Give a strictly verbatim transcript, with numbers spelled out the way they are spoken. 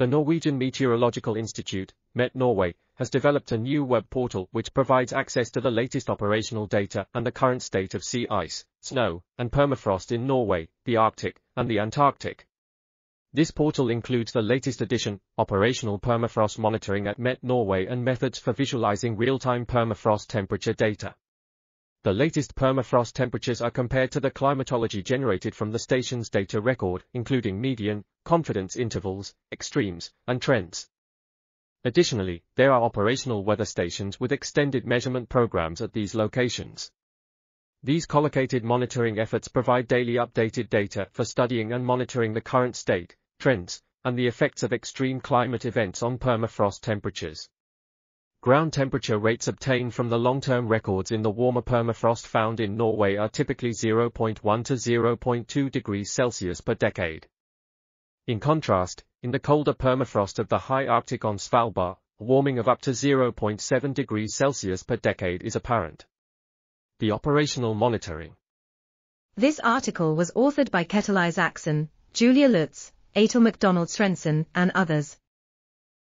The Norwegian Meteorological Institute, MET Norway, has developed a new web portal which provides access to the latest operational data and the current state of sea ice, snow, and permafrost in Norway, the Arctic, and the Antarctic. This portal includes the latest edition, Operational Permafrost Monitoring at MET Norway, and methods for visualizing real-time permafrost temperature data. The latest permafrost temperatures are compared to the climatology generated from the station's data record, including median, confidence intervals, extremes, and trends. Additionally, there are operational weather stations with extended measurement programs at these locations. These collocated monitoring efforts provide daily updated data for studying and monitoring the current state, trends, and the effects of extreme climate events on permafrost temperatures. Ground temperature rates obtained from the long-term records in the warmer permafrost found in Norway are typically zero point one to zero point two degrees Celsius per decade. In contrast, in the colder permafrost of the high Arctic on Svalbard, a warming of up to zero point seven degrees Celsius per decade is apparent. The operational monitoring. This article was authored by Ketil Isaksen, Julia Lutz, Atle Macdonald Sørensen, and others.